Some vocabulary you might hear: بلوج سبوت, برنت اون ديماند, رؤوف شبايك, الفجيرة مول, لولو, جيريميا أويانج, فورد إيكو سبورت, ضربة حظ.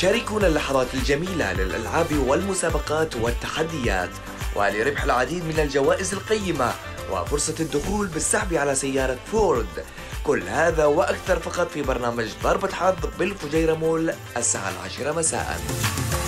شاركونا اللحظات الجميلة للألعاب والمسابقات والتحديات، ولربح العديد من الجوائز القيمة وفرصة الدخول بالسحب على سيارة فورد. كل هذا وأكثر فقط في برنامج ضربة حظ بالفجيرة مول الساعة 10 مساءً.